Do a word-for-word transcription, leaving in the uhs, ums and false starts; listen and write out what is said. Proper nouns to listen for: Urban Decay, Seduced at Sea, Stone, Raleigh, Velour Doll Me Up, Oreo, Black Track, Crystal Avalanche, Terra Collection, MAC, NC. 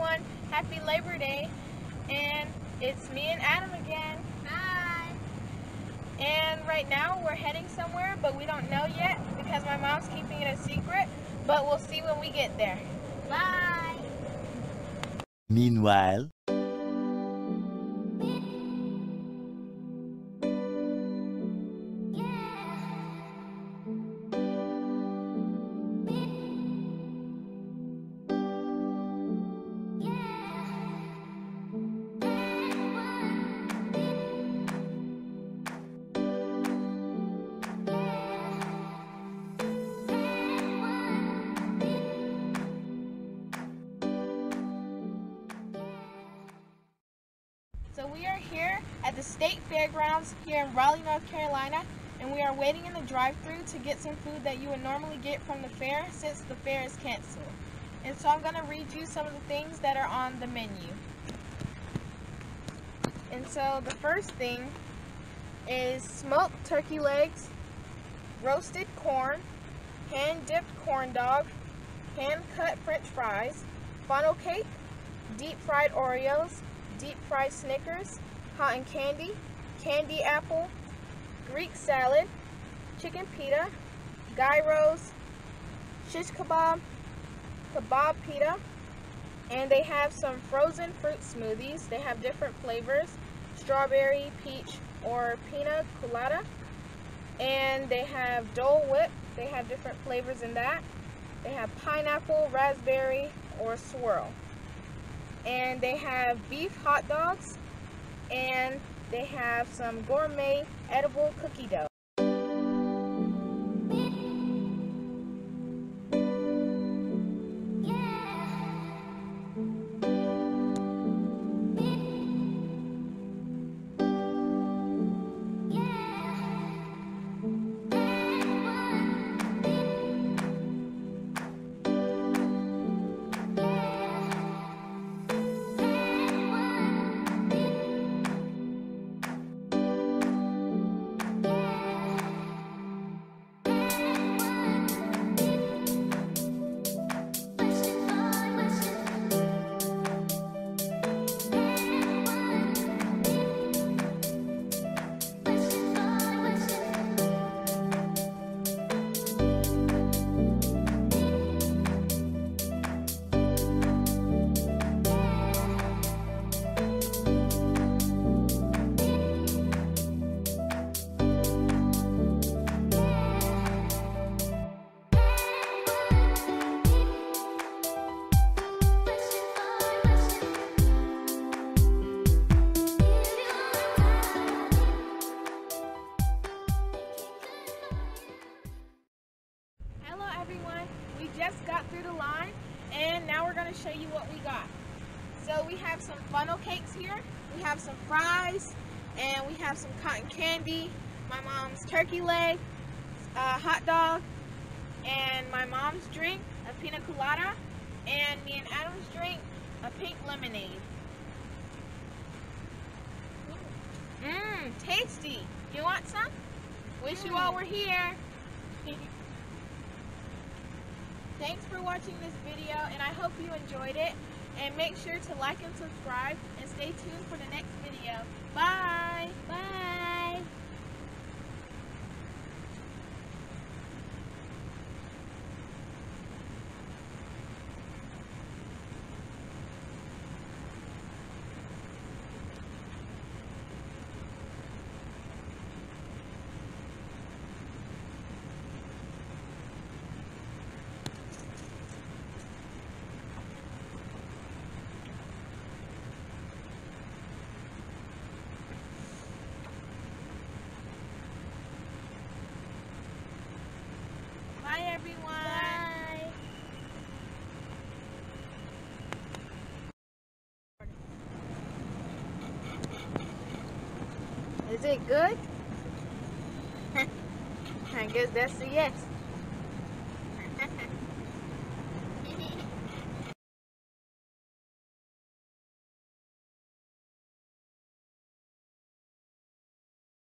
everyone. Happy Labor Day. And it's me and Adam again. Hi. And right now we're heading somewhere, but we don't know yet because my mom's keeping it a secret. But we'll see when we get there. Bye. Meanwhile. So we are here at the State Fairgrounds here in Raleigh, North Carolina, and we are waiting in the drive-thru to get some food that you would normally get from the fair since the fair is canceled. And so I'm going to read you some of the things that are on the menu. And so the first thing is smoked turkey legs, roasted corn, hand-dipped corn dog, hand-cut French fries, funnel cake, deep-fried Oreos, deep-fried Snickers, cotton candy, candy apple, Greek salad, chicken pita, gyros, shish kebab, kebab pita, and they have some frozen fruit smoothies. They have different flavors, strawberry, peach, or pina colada, and they have Dole Whip. They have different flavors in that. They have pineapple, raspberry, or swirl. And they have beef hot dogs, and they have some gourmet edible cookie dough. Just got through the line, and now we're going to show you what we got. So we have some funnel cakes here, we have some fries, and we have some cotton candy, my mom's turkey leg, a hot dog, and my mom's drink, a pina colada, and me and Adam's drink, a pink lemonade. Mmm, tasty! You want some? Wish you all were here! Thanks for watching this video, and I hope you enjoyed it. And make sure to like and subscribe, and stay tuned for the next video. Bye! Bye! Everyone. Bye. Is it good? I guess that's a yes.